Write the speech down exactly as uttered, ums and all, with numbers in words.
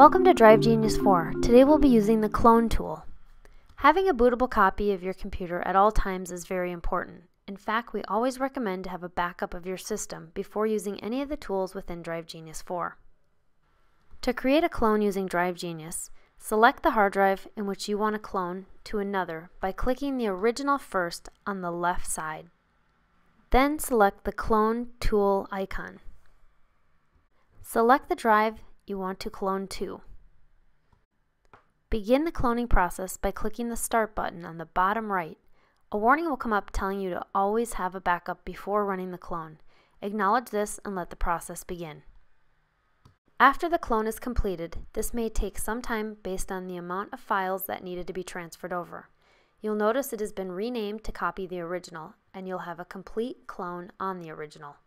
Welcome to Drive Genius four. Today we'll be using the clone tool. Having a bootable copy of your computer at all times is very important. In fact, we always recommend to have a backup of your system before using any of the tools within Drive Genius four. To create a clone using Drive Genius, select the hard drive in which you want to clone to another by clicking the original first on the left side. Then select the clone tool icon. Select the drive you want to clone to. Begin the cloning process by clicking the Start button on the bottom right. A warning will come up telling you to always have a backup before running the clone. Acknowledge this and let the process begin. After the clone is completed, this may take some time based on the amount of files that needed to be transferred over. You'll notice it has been renamed to copy the original, and you'll have a complete clone on the original.